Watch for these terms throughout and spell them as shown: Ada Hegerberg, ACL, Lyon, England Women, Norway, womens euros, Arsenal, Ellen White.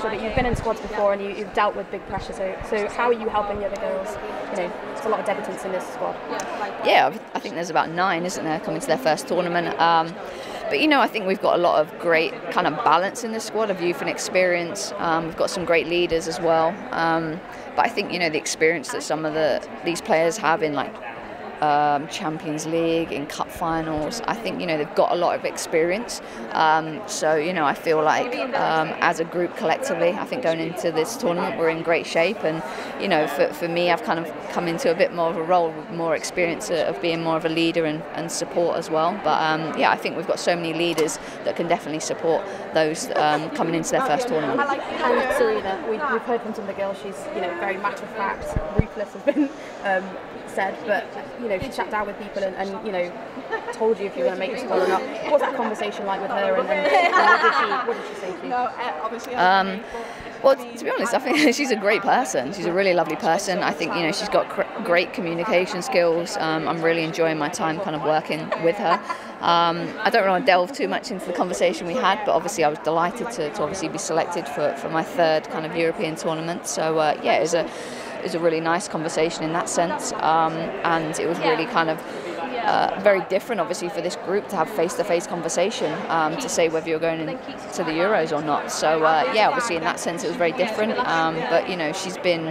sure that you've been in squads before and you've dealt with big pressure, so how are you helping the other girls? You know, it's a lot of debutants in this squad. Yeah, I think there's about 9, isn't there, coming to their first tournament. But, you know, I think we've got a lot of great kind of balance in this squad of youth and experience. We've got some great leaders as well. But I think, you know, the experience that some of these players have in, like, Champions League, in cup finals, I think, you know, they've got a lot of experience. So, you know, I feel like as a group collectively, I think going into this tournament, we're in great shape. And, you know, for me, I've kind of come into a bit more of a role with more experience of being more of a leader and support as well. But yeah, I think we've got so many leaders that can definitely support those coming into their first tournament. And Serena, we've heard from some of the girls, she's, you know, very matter-of-fact, ruthless has been said, but, you know, she sat down with people and you know, told you if you were going to make this goal or not. What was that conversation like with her, and what did she say to you? Well, to be honest, I think she's a great person. She's a really lovely person. I think, you know, she's got great communication skills. I'm really enjoying my time kind of working with her. I don't want to delve too much into the conversation we had, but obviously I was delighted to obviously be selected for my third kind of European tournament. So, yeah, it was a really nice conversation in that sense, and it was really kind of very different, obviously, for this group to have face-to-face conversation to say whether you're going to the Euros or not. So yeah, obviously in that sense it was very different, but you know, she's been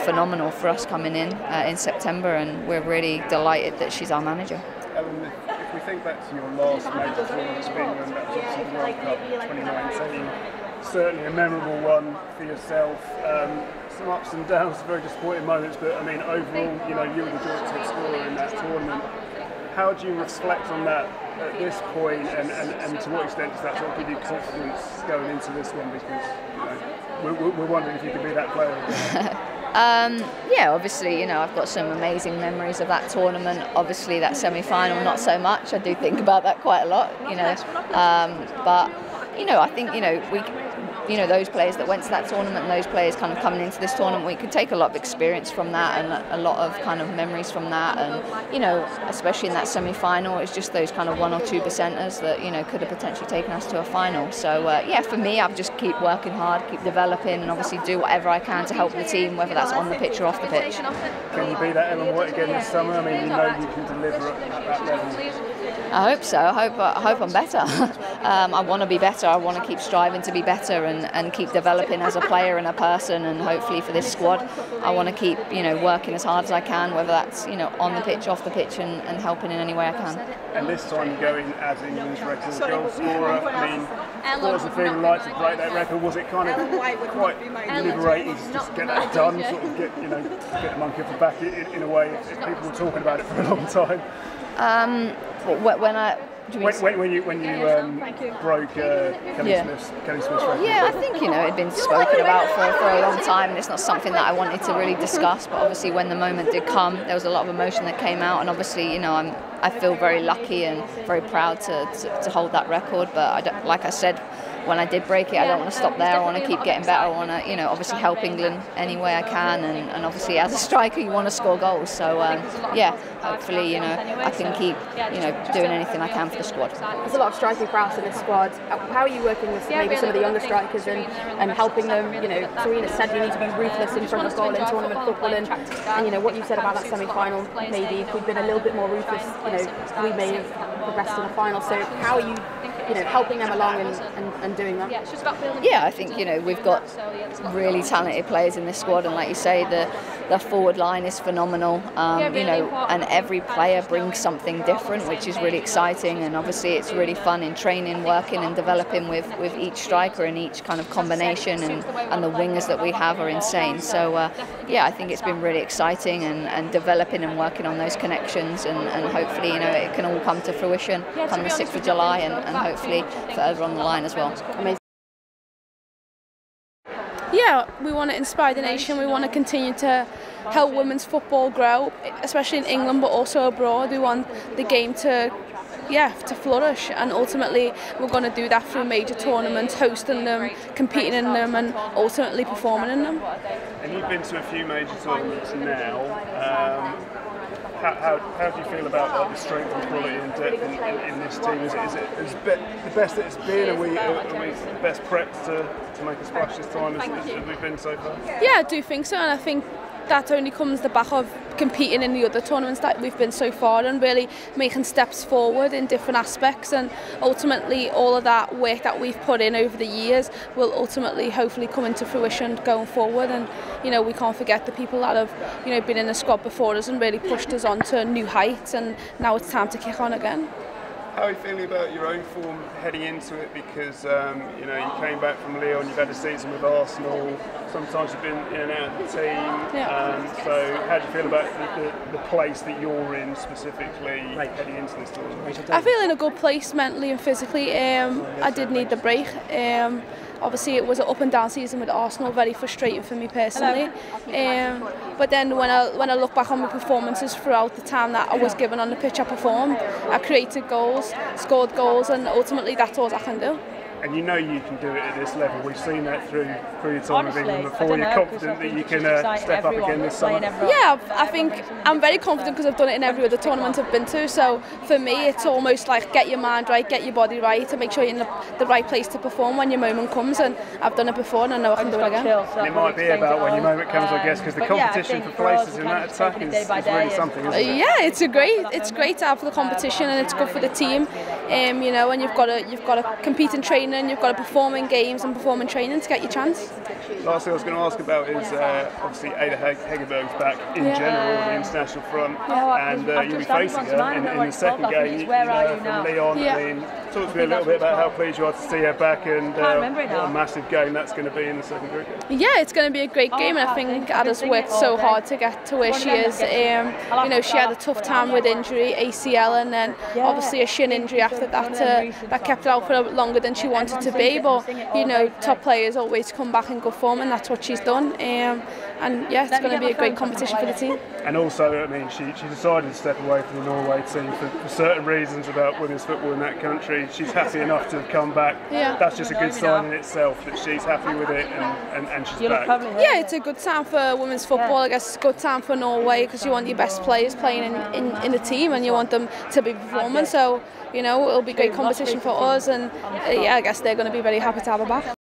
phenomenal for us coming in September, and we're really delighted that she's our manager. If we think back to your last major tournament, the World Cup 2019, certainly a memorable one for yourself. Some ups and downs, very disappointing moments, but I mean, overall, you know, you were the joint scorer in that tournament. How do you reflect on that at this point, and to what extent does that sort of give you confidence going into this one? Because, you know, we're wondering if you could be that player again. Yeah, obviously, you know, I've got some amazing memories of that tournament. Obviously, that semi-final, not so much. I do think about that quite a lot, you know. But, you know, I think, you know, you know, those players that went to that tournament and those players kind of coming into this tournament, we could take a lot of experience from that and a lot of kind of memories from that. And, you know, especially in that semi-final, it's just those kind of 1 or 2 percenters that, you know, could have potentially taken us to a final. So, yeah, for me, I've just keep working hard, keep developing, and obviously do whatever I can to help the team, whether that's on the pitch or off the pitch. Can you be that Ellen White again this summer? I mean, you know you can deliver at that level. I hope so. I hope I'm better. I want to be better. I want to keep striving to be better and keep developing as a player and a person, and hopefully for this squad, I want to keep, you know, working as hard as I can, whether that's, you know, on the pitch, off the pitch, and helping in any way I can. And this time going as England's record goal scorer, I mean, what was the feeling like to break that record? Was it kind of quite liberating to just get that done, sort of get, you know, get the monkey off the back in a way? If people were talking about it for a long time. When you broke Kelly Smith's record? Yeah, I think, you know, it'd been spoken about for a long time, and it's not something that I wanted to really discuss, but obviously when the moment did come, there was a lot of emotion that came out, and obviously, you know, I feel very lucky and very proud to hold that record, but I don't, like I said, when I did break it, I don't want to stop there. I want to keep getting better. I want to, you know, obviously help England any way I can. And obviously, as a striker, you want to score goals. So, yeah, hopefully, you know, I can keep, you know, doing anything I can for the squad. There's a lot of striking prowess in this squad. How are you working with maybe some of the younger strikers and helping them? You know, Serena said you need to be ruthless in front of goal in tournament football. And you know, what you said about that semi-final, maybe if we'd been a little bit more ruthless, you know, we may have progressed in the final. So how are you, you know, helping them along and doing that? Yeah, I think, you know, we've got really talented players in this squad, and like you say, the forward line is phenomenal, you know, and every player brings something different, which is really exciting, and obviously it's really fun in training, working and developing with each striker and each kind of combination, and the wingers that we have are insane. So yeah, I think it's been really exciting and developing and working on those connections, and hopefully, you know, it can all come to fruition come the 6th of July and hopefully further on the line as well. Amazing. Yeah, we want to inspire the nation. We want to continue to help women's football grow, especially in England, but also abroad. We want the game to flourish, and ultimately we're going to do that through major tournaments, hosting them, competing in them, and ultimately performing in them. And you've been to a few major tournaments now. How do you feel about the strength and quality and depth in this team? Is it the best that it's been? Are we best prepped to make a splash this time as we've been so far? Yeah, I do think so, and I think that only comes the back of competing in the other tournaments that we've been so far and really making steps forward in different aspects, and ultimately all of that work that we've put in over the years will ultimately hopefully come into fruition going forward. And you know, we can't forget the people that have, you know, been in the squad before us and really pushed us on to new heights, and now it's time to kick on again. How are you feeling about your own form heading into it? Because you know, you came back from Lyon, you've had a season with Arsenal. Sometimes you've been in and out of the team. Yeah. So how do you feel about the place that you're in specifically heading into this tournament? I feel in a good place mentally and physically. I did need the break. Obviously, it was an up and down season with Arsenal, very frustrating for me personally. But then when I look back on my performances throughout the time that I was given on the pitch, I performed. I created goals, scored goals, and ultimately that's all I can do. And you know you can do it at this level. We've seen that through your time with England before. You're confident that you can step up again this summer? Yeah, I think I'm very confident because I've done it in every other tournament I've been to. So for me, it's almost like get your mind right, get your body right, and make sure you're in the right place to perform when your moment comes. And I've done it before, and I know I can do it again. And it might be about when your moment comes, I guess, because the competition for places in that attack is really something, isn't it? Yeah, it's great to have the competition, and it's good for the team. You know, and you've got to compete and train. And you've got to perform in games and perform in training to get your chance. Last thing I was going to ask about is obviously Ada Hegerberg's back in general on the international front, and you'll be facing her in the second game from Lyon. I mean, talk to me a little bit about how pleased you are to see her back, and what a massive game that's going to be in the second group. Yeah, it's going to be a great game, and I think Ada's worked so hard to get to where she is. You know, she had a tough time with injury, ACL, and then obviously a shin injury after that that kept her out for longer than she wanted to be. But you know, top players always come back in good form, and that's what she's done. And yeah, it's going to be a great competition for the team. And also, I mean, she decided to step away from the Norway team for certain reasons about women's football in that country. She's happy enough to have come back. Yeah. That's just a good sign in itself that she's happy with it, and she's back. Yeah, it's a good time for women's football. I guess it's a good time for Norway because you want your best players playing in the team, and you want them to be performing. So you know, it'll be great competition for us, and yeah, I guess they're going to be very happy to have her back.